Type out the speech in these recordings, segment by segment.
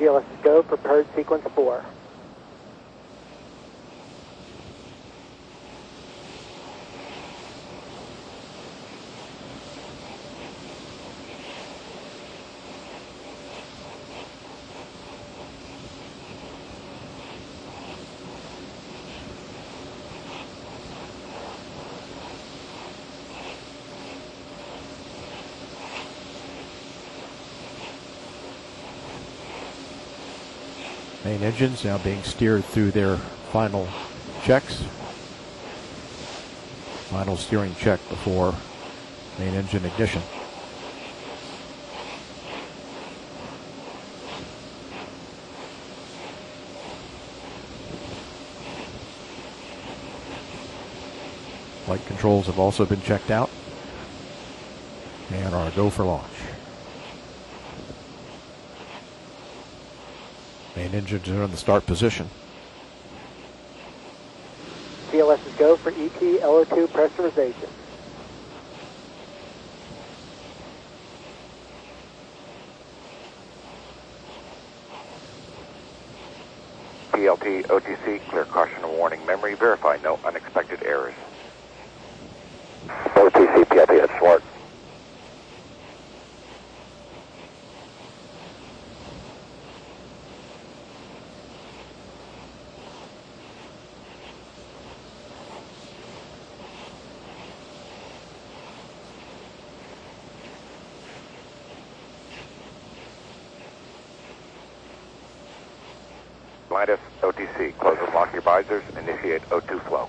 Geo, let's go. Prepared sequence 4. Main engines now being steered through their final checks. Final steering check before main engine ignition. Flight controls have also been checked out and are go for launch. Main engines are in the start position. CLS is go for ET LO2 pressurization. PLT OTC, clear caution and warning memory, verify no unexpected errors. OTC PLT, that's smart. Atlantis, OTC, close and lock your visors, initiate O2 flow.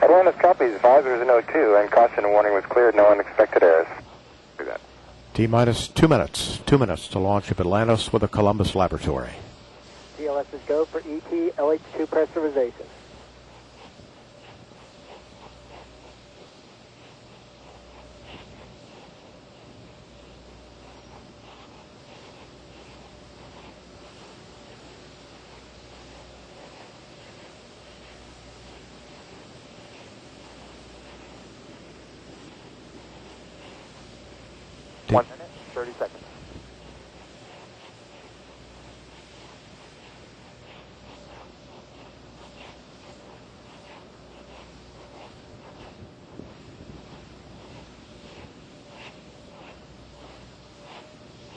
Atlantis copies, visors in O2, and caution warning was cleared, no unexpected errors. Do that. T minus 2 minutes. 2 minutes to launch of Atlantis with a Columbus Laboratory. CLS is go for ET LH2 pressurization.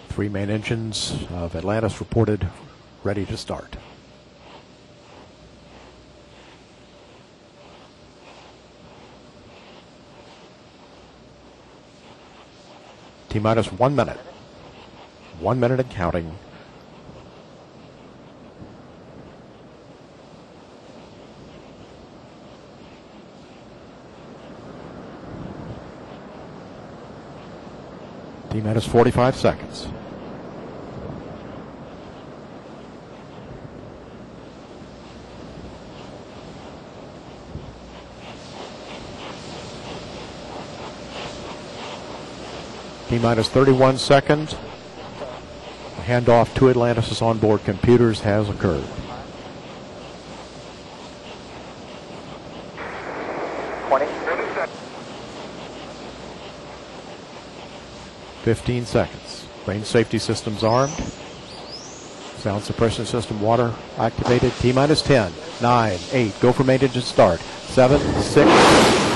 Three main engines of Atlantis reported ready to start. T minus 1 minute. 1 minute and counting. T minus 45 seconds. T-minus 31 seconds. Handoff to Atlantis' onboard computers has occurred. Fifteen seconds. Brain safety systems armed. Sound suppression system water activated. T-minus 10, 9, 8. Go for main engine start. 7, 6.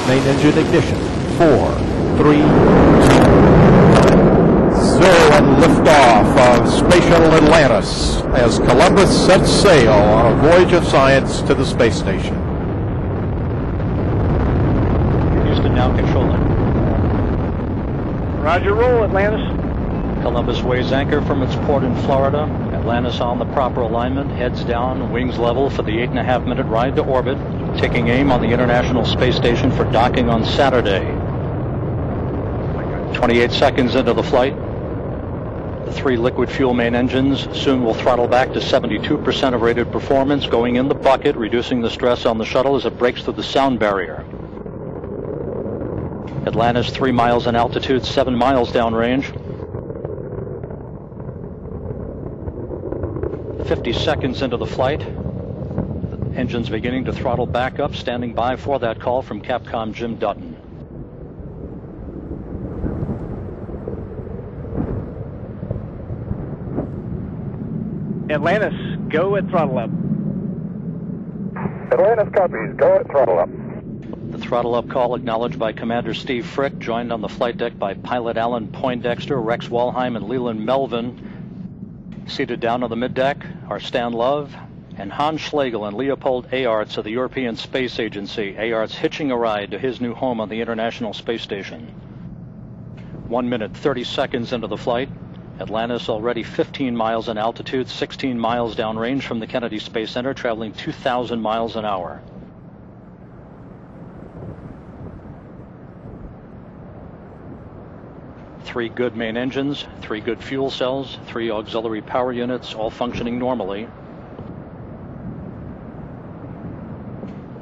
Main engine ignition. 4, 3, 2. And liftoff of Space Shuttle Atlantis as Columbus sets sail on a voyage of science to the space station. Houston now controlling. Roger, roll, Atlantis. Columbus weighs anchor from its port in Florida. Atlantis on the proper alignment, heads down, wings level for the 8.5-minute ride to orbit, taking aim on the International Space Station for docking on Saturday. 28 seconds into the flight. The three liquid fuel main engines soon will throttle back to 72% of rated performance, going in the bucket, reducing the stress on the shuttle as it breaks through the sound barrier. Atlantis 3 miles in altitude, 7 miles downrange. 50 seconds into the flight, the engines beginning to throttle back up, standing by for that call from Capcom Jim Dutton. Atlantis, go at throttle up. Atlantis copies, go at throttle up. The throttle up call acknowledged by Commander Steve Frick, joined on the flight deck by pilot Alan Poindexter, Rex Walheim, and Leland Melvin. Seated down on the middeck are Stan Love and Hans Schlegel and Leopold Eyharts of the European Space Agency, Eyharts hitching a ride to his new home on the International Space Station. 1 minute, 30 seconds into the flight, Atlantis already 15 miles in altitude, 16 miles downrange from the Kennedy Space Center, traveling 2,000 miles an hour. Three good main engines, three good fuel cells, three auxiliary power units, all functioning normally.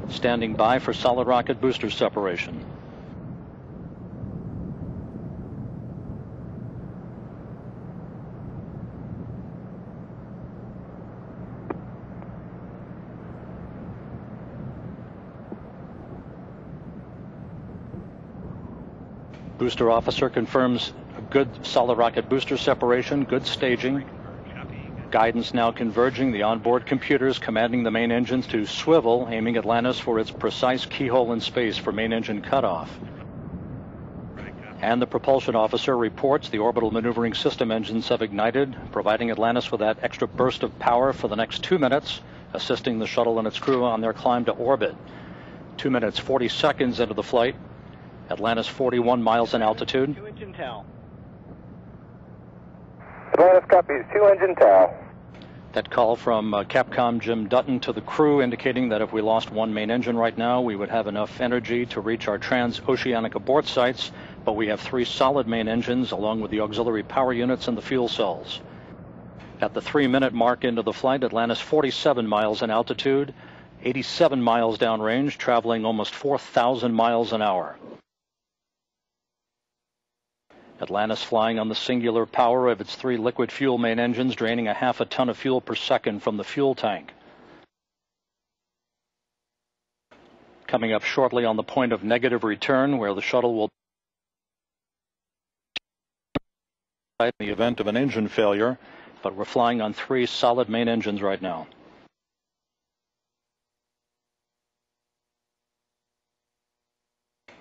Standing by for solid rocket booster separation. Booster officer confirms a good solid rocket booster separation, good staging. Guidance now converging, the onboard computers commanding the main engines to swivel, aiming Atlantis for its precise keyhole in space for main engine cutoff. And the propulsion officer reports the orbital maneuvering system engines have ignited, providing Atlantis with that extra burst of power for the next 2 minutes, assisting the shuttle and its crew on their climb to orbit. 2 minutes, 40 seconds into the flight, Atlantis 41 miles in altitude. Atlantis copies, 2 engine tau. That call from Capcom Jim Dutton to the crew indicating that if we lost one main engine right now, we would have enough energy to reach our transoceanic abort sites, but we have 3 solid main engines along with the auxiliary power units and the fuel cells. At the 3-minute mark into the flight, Atlantis 47 miles in altitude, 87 miles downrange, traveling almost 4,000 miles an hour. Atlantis flying on the singular power of its 3 liquid fuel main engines, draining a half a ton of fuel per second from the fuel tank. Coming up shortly on the point of negative return, where the shuttle will in the event of an engine failure, but we're flying on 3 solid main engines right now.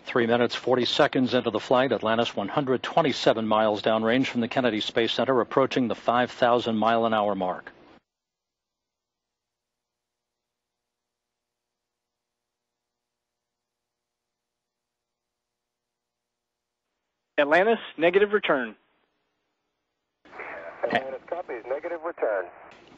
Three minutes, 40 seconds into the flight, Atlantis 127 miles downrange from the Kennedy Space Center, approaching the 5,000 mile an hour mark. Atlantis, negative return. Atlantis copies, negative return.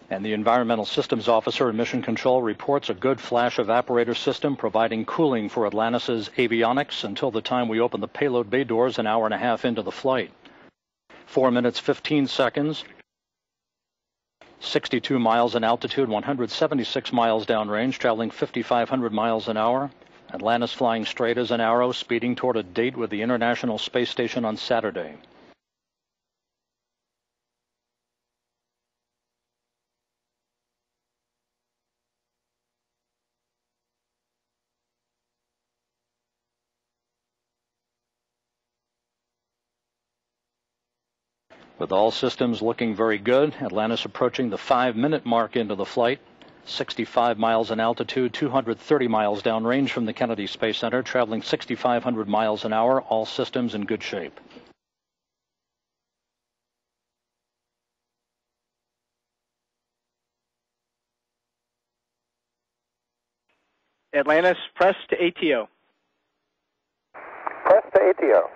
And the Environmental Systems Officer in Mission Control reports a good flash evaporator system providing cooling for Atlantis' avionics until the time we open the payload bay doors an hour and a half into the flight. 4 minutes, 15 seconds, 62 miles in altitude, 176 miles downrange, traveling 5,500 miles an hour. Atlantis flying straight as an arrow, speeding toward a date with the International Space Station on Saturday. With all systems looking very good, Atlantis approaching the 5-minute mark into the flight, 65 miles in altitude, 230 miles downrange from the Kennedy Space Center, traveling 6,500 miles an hour, all systems in good shape. Atlantis, press to ATO. Press to ATO.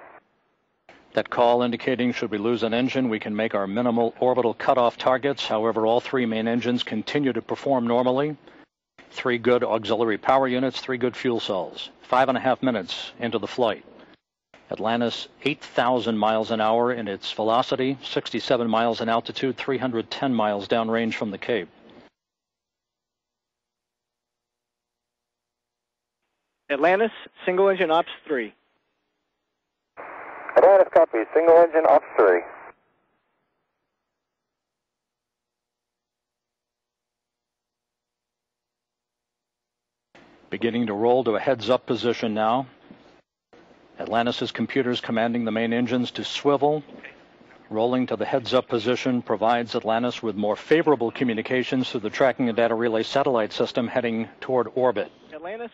That call indicating should we lose an engine, we can make our minimal orbital cutoff targets. However, all 3 main engines continue to perform normally. 3 good auxiliary power units, 3 good fuel cells. 5.5 minutes into the flight. Atlantis, 8,000 miles an hour in its velocity, 67 miles in altitude, 310 miles downrange from the Cape. Atlantis, single engine ops 3. Atlantis copies, single engine ops 3. Beginning to roll to a heads-up position now. Atlantis' computers commanding the main engines to swivel, Rolling to the heads-up position provides Atlantis with more favorable communications through the tracking and data relay satellite system heading toward orbit. Atlantis